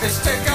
It's taken.